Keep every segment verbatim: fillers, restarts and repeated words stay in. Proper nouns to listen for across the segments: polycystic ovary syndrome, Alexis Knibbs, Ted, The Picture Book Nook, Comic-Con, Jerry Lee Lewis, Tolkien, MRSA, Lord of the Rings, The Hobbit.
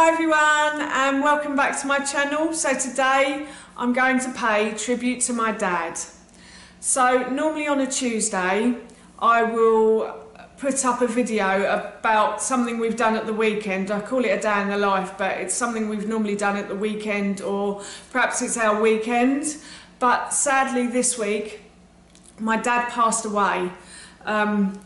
Hi everyone, and welcome back to my channel. So today I'm going to pay tribute to my dad. So normally on a Tuesday I will put up a video about something we've done at the weekend. I call it a day in the life, but it's something we've normally done at the weekend, or perhaps it's our weekend. But sadly this week my dad passed away. Um,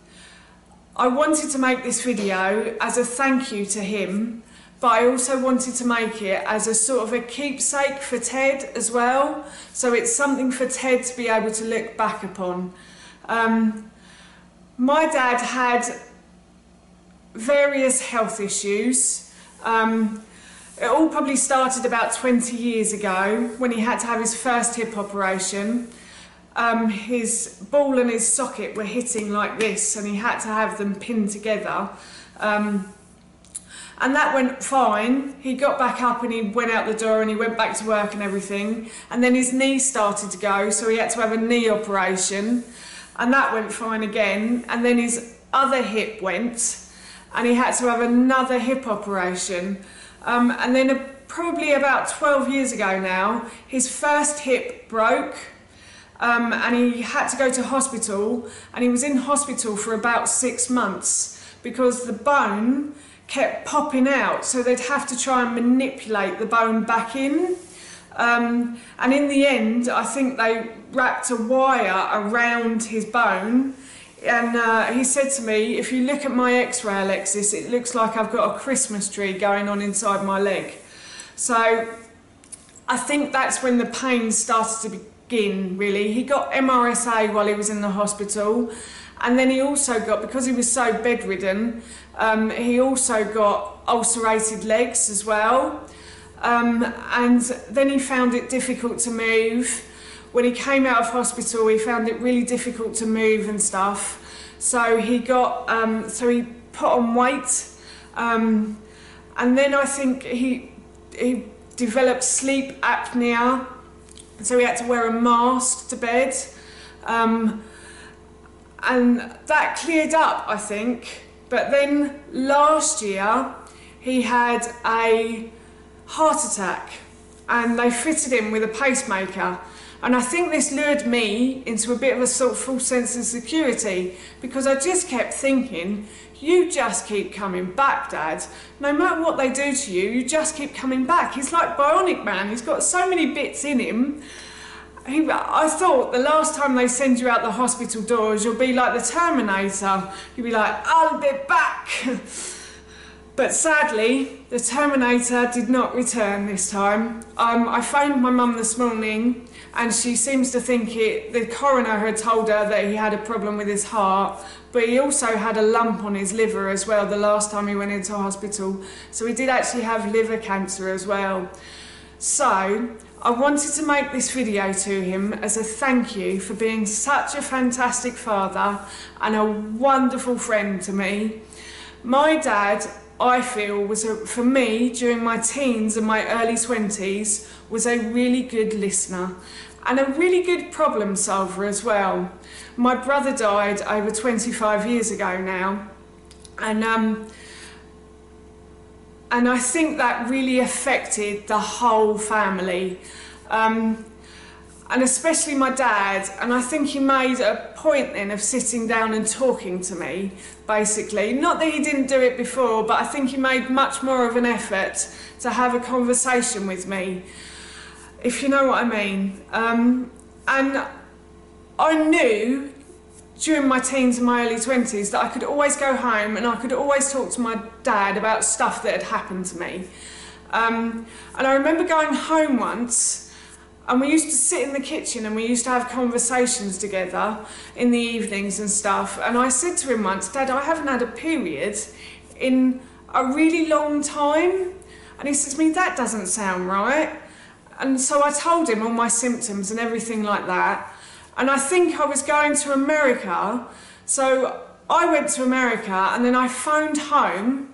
I wanted to make this video as a thank you to him, but I also wanted to make it as a sort of a keepsake for Ted as well. So it's something for Ted to be able to look back upon. Um, my dad had various health issues. Um, it all probably started about twenty years ago when he had to have his first hip operation. Um, his ball and his socket were hitting like this and he had to have them pinned together, um, and that went fine. He got back up and he went out the door and he went back to work and everything, and then his knee started to go, so he had to have a knee operation and that went fine again, and then his other hip went and he had to have another hip operation, um, and then a, probably about twelve years ago now his first hip broke. Um, and he had to go to hospital, and he was in hospital for about six months because the bone kept popping out, so they'd have to try and manipulate the bone back in. Um, and in the end, I think they wrapped a wire around his bone, and uh, he said to me, "If you look at my x-ray, Alexis, it looks like I've got a Christmas tree going on inside my leg." So I think that's when the pain started to be In, really. He got M R S A while he was in the hospital, and then he also got, because he was so bedridden, um, he also got ulcerated legs as well, um, and then he found it difficult to move. When he came out of hospital he found it really difficult to move and stuff, so he got um, so he put on weight, um, and then I think he, he developed sleep apnea. So he had to wear a mask to bed, um, and that cleared up, I think. But then last year he had a heart attack and they fitted him with a pacemaker, and I think this lured me into a bit of a sort of false sense of security, because I just kept thinking, you just keep coming back, Dad. No matter what they do to you, you just keep coming back. He's like Bionic Man. He's got so many bits in him. He, I thought the last time they send you out the hospital doors, you'll be like the Terminator. You'll be like, I'll be back. But sadly, the Terminator did not return this time. Um, I phoned my mum this morning and she seems to think it, the coroner had told her that he had a problem with his heart, but he also had a lump on his liver as well the last time he went into hospital. So he did actually have liver cancer as well. So I wanted to make this video to him as a thank you for being such a fantastic father and a wonderful friend to me. My dad, I feel, was a, for me during my teens and my early twenties, was a really good listener and a really good problem solver as well. My brother died over twenty-five years ago now, and um, and I think that really affected the whole family, um, and especially my dad. And I think he made a point then of sitting down and talking to me, basically. Not that he didn't do it before, but I think he made much more of an effort to have a conversation with me, if you know what I mean. Um, and I knew during my teens and my early twenties that I could always go home and I could always talk to my dad about stuff that had happened to me. Um, and I remember going home once, and we used to sit in the kitchen and we used to have conversations together in the evenings and stuff. And I said to him once, "Dad, I haven't had a period in a really long time." And he said to me, "That doesn't sound right." And so I told him all my symptoms and everything like that. And I think I was going to America. So I went to America and then I phoned home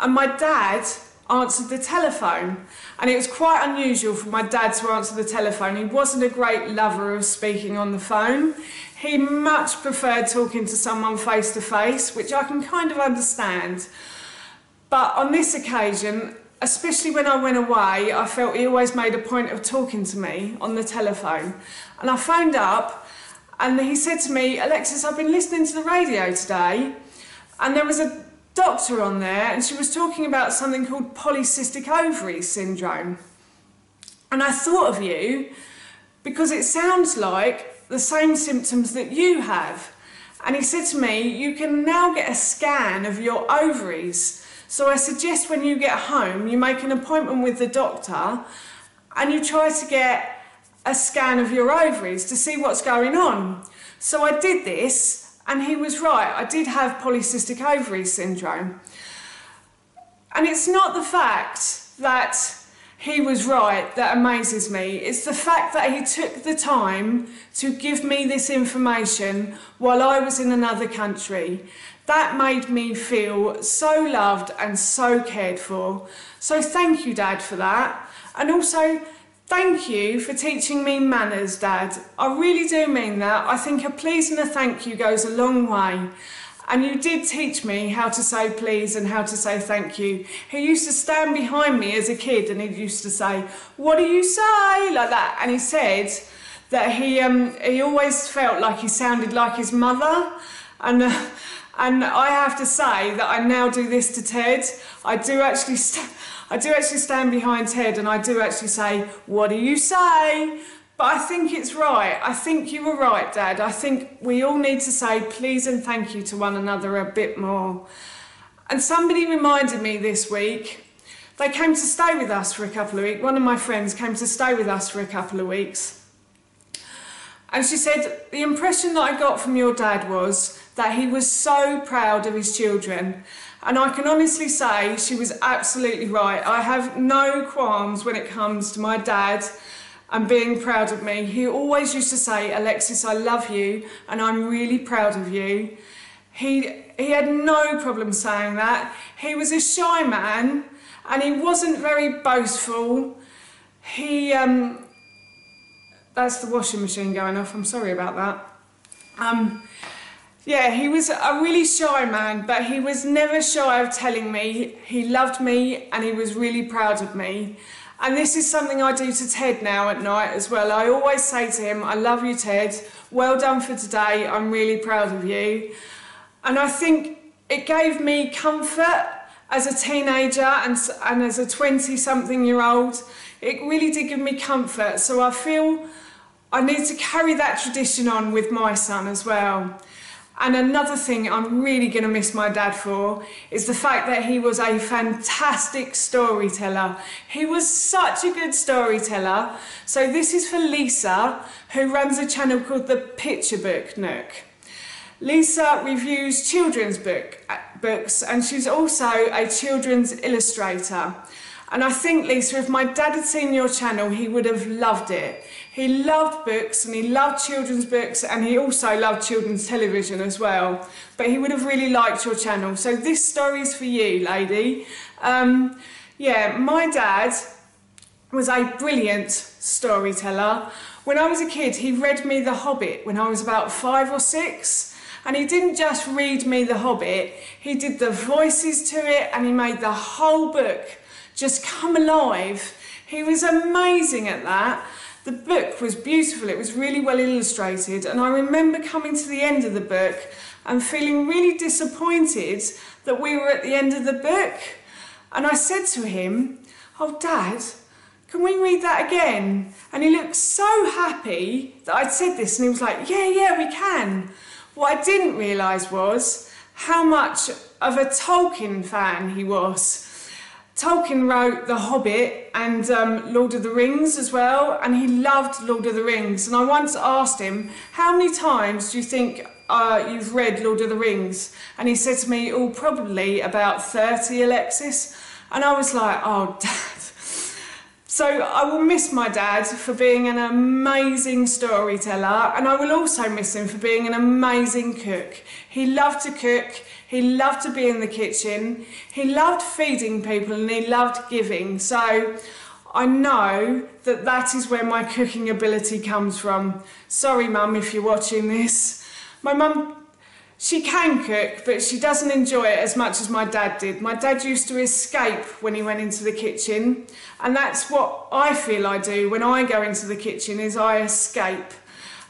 and my dad answered the telephone, and it was quite unusual for my dad to answer the telephone. He wasn't a great lover of speaking on the phone. He much preferred talking to someone face to face, which I can kind of understand. But on this occasion, especially when I went away, I felt he always made a point of talking to me on the telephone. And I phoned up and he said to me, "Alexis, I've been listening to the radio today and there was a doctor on there and she was talking about something called polycystic ovary syndrome. And I thought of you because it sounds like the same symptoms that you have." And he said to me, "You can now get a scan of your ovaries. So I suggest when you get home, you make an appointment with the doctor and you try to get a scan of your ovaries to see what's going on." So I did this and he was right. I did have polycystic ovary syndrome. And it's not the fact that he was right that amazes me. It's the fact that he took the time to give me this information while I was in another country. That made me feel so loved and so cared for. So thank you, Dad, for that. And also, thank you for teaching me manners, Dad. I really do mean that. I think a please and a thank you goes a long way. And you did teach me how to say please and how to say thank you. He used to stand behind me as a kid and he used to say, "What do you say?" like that. And he said that he, um, he always felt like he sounded like his mother. And... Uh, And I have to say that I now do this to Ted. I do actually, st I do actually stand behind Ted, and I do actually say, "What do you say?" But I think it's right. I think you were right, Dad. I think we all need to say please and thank you to one another a bit more. And somebody reminded me this week. They came to stay with us for a couple of weeks. One of my friends came to stay with us for a couple of weeks. And she said, "The impression that I got from your dad was that he was so proud of his children." And I can honestly say she was absolutely right. I have no qualms when it comes to my dad and being proud of me. He always used to say, "Alexis, I love you and I'm really proud of you." He, he had no problem saying that. He was a shy man and he wasn't very boastful. He... Um, That's the washing machine going off, I'm sorry about that. Um, yeah, he was a really shy man, but he was never shy of telling me he loved me and he was really proud of me. And this is something I do to Ted now at night as well. I always say to him, "I love you, Ted. Well done for today. I'm really proud of you." And I think it gave me comfort as a teenager and, and as a twenty-something-year-old. It really did give me comfort, so I feel I need to carry that tradition on with my son as well. And another thing I'm really going to miss my dad for is the fact that he was a fantastic storyteller. He was such a good storyteller. So this is for Lisa, who runs a channel called The Picture Book Nook. Lisa reviews children's book, books and she's also a children's illustrator. And I think, Lisa, if my dad had seen your channel, he would have loved it. He loved books and he loved children's books and he also loved children's television as well. But he would have really liked your channel. So this story's for you, lady. Um, yeah, my dad was a brilliant storyteller. When I was a kid, he read me The Hobbit when I was about five or six. And he didn't just read me The Hobbit. He did the voices to it and he made the whole book just come alive. He was amazing at that. The book was beautiful, it was really well illustrated, and I remember coming to the end of the book and feeling really disappointed that we were at the end of the book. And I said to him, "Oh, Dad, can we read that again?" And he looked so happy that I'd said this, and he was like, "Yeah, yeah, we can." What I didn't realise was how much of a Tolkien fan he was. Tolkien wrote The Hobbit and um, Lord of the Rings as well, and he loved Lord of the Rings. And I once asked him, "How many times do you think uh, you've read Lord of the Rings?" And he said to me, "Oh, probably about thirty, Alexis." And I was like, "Oh, Dad." So I will miss my dad for being an amazing storyteller, and I will also miss him for being an amazing cook. He loved to cook. He loved to be in the kitchen, he loved feeding people and he loved giving. So I know that that is where my cooking ability comes from. Sorry, Mum, if you're watching this. My mum, She can cook, but she doesn't enjoy it as much as my dad did. My dad used to escape when he went into the kitchen, and that's what I feel I do when I go into the kitchen, is I escape.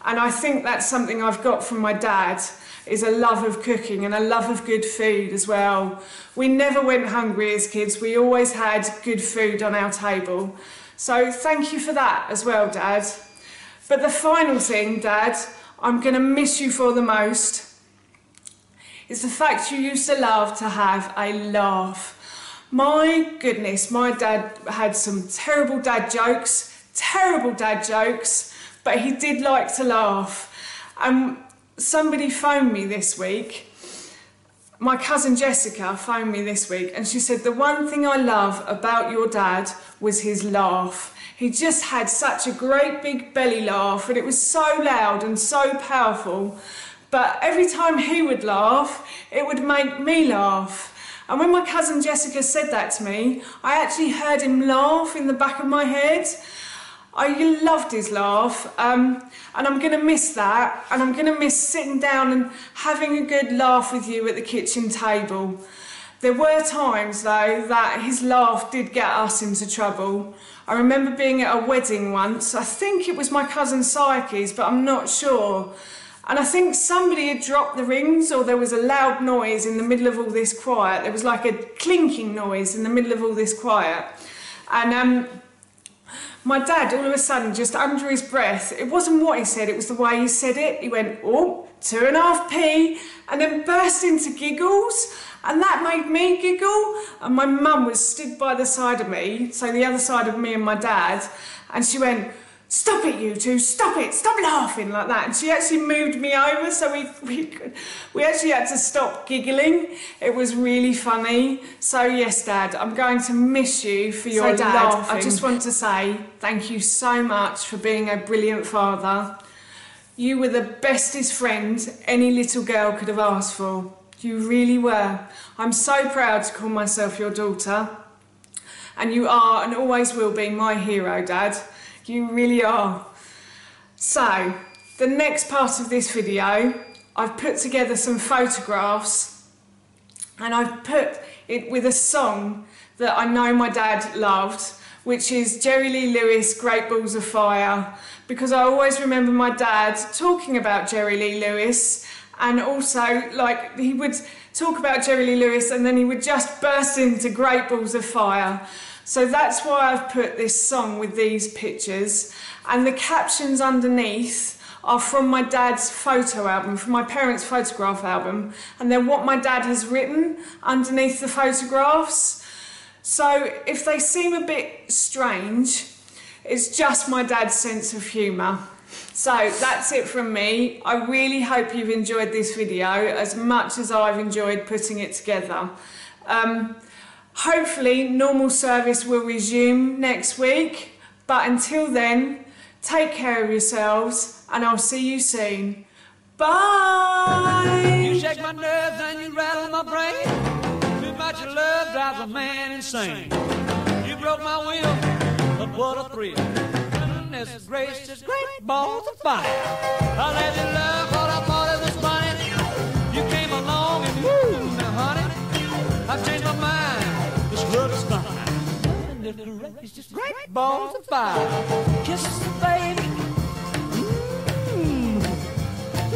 And I think that's something I've got from my dad, is a love of cooking and a love of good food as well. We never went hungry as kids. We always had good food on our table. So thank you for that as well, Dad. But the final thing, Dad, I'm gonna miss you for the most, is the fact you used to love to have a laugh. My goodness, my dad had some terrible dad jokes, terrible dad jokes, but he did like to laugh. And somebody phoned me this week, my cousin Jessica phoned me this week, and she said, the one thing I love about your dad was his laugh. He just had such a great big belly laugh, and it was so loud and so powerful. But every time he would laugh, it would make me laugh. And when my cousin Jessica said that to me, I actually heard him laugh in the back of my head. I loved his laugh, um, and I'm gonna miss that, and I'm gonna miss sitting down and having a good laugh with you at the kitchen table. There were times, though, that his laugh did get us into trouble. I remember being at a wedding once, I think it was my cousin Psyche's, but I'm not sure. And I think somebody had dropped the rings, or there was a loud noise in the middle of all this quiet. There was like a clinking noise in the middle of all this quiet. And um, my dad, all of a sudden, just under his breath, it wasn't what he said, it was the way he said it. He went, oh, two and a half P, and then burst into giggles. And that made me giggle. And my mum was stood by the side of me, so the other side of me and my dad, and she went, stop it, you two, stop it, stop laughing like that. And she actually moved me over, so we, we, could, we actually had to stop giggling. It was really funny. So yes, Dad, I'm going to miss you for your so, Dad, laughing. I just want to say thank you so much for being a brilliant father. You were the bestest friend any little girl could have asked for. You really were. I'm so proud to call myself your daughter. And you are and always will be my hero, Dad. You really are. So, the next part of this video, I've put together some photographs and I've put it with a song that I know my dad loved, which is Jerry Lee Lewis, Great Balls of Fire, because I always remember my dad talking about Jerry Lee Lewis, and also, like, he would talk about Jerry Lee Lewis and then he would just burst into Great Balls of Fire. So that's why I've put this song with these pictures, and the captions underneath are from my dad's photo album, from my parents' photograph album, and they're what my dad has written underneath the photographs. So if they seem a bit strange, it's just my dad's sense of humour. So that's it from me. I really hope you've enjoyed this video as much as I've enjoyed putting it together. Um, Hopefully, normal service will resume next week, but until then, take care of yourselves, and I'll see you soon. Bye! You shake my nerves and you rattle my brain. Too much love drives a man insane. You broke my will, but what a thrill. Goodness gracious, great balls of fire. I let you love what I thought it was funny. You came along and woo, now honey, I've changed my mind. It's just great balls of fire. Kisses the baby. Mmm.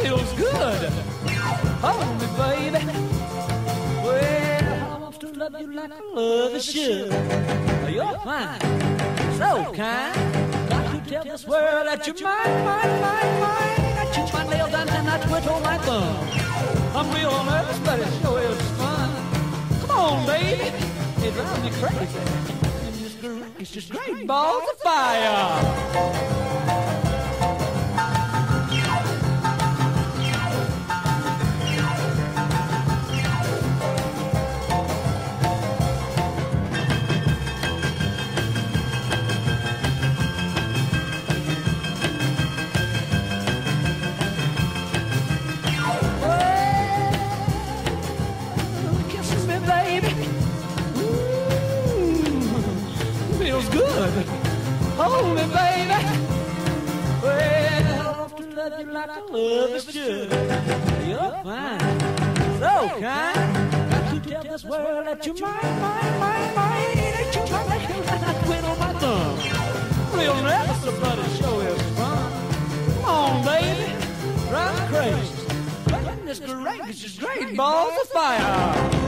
Feels good. Hold me, baby. Well, I want to love you like I love you should. You're fine. So kind. Got to tell this world that you're mine, mine, mine, mine. Got you my nails on and I twiddle my thumb. I'm real on earth, but it sure is fun. Come on, baby. It drives me crazy. It's just great balls of fire. love you like I love a should. You're fine, so kind. Got to tell this world that you're mine, mine, mine, mine. Ain't you trying to hang like I quit on my thumb? Real never somebody show his fun. Come on, baby, run crazy. Goodness gracious, great balls of fire.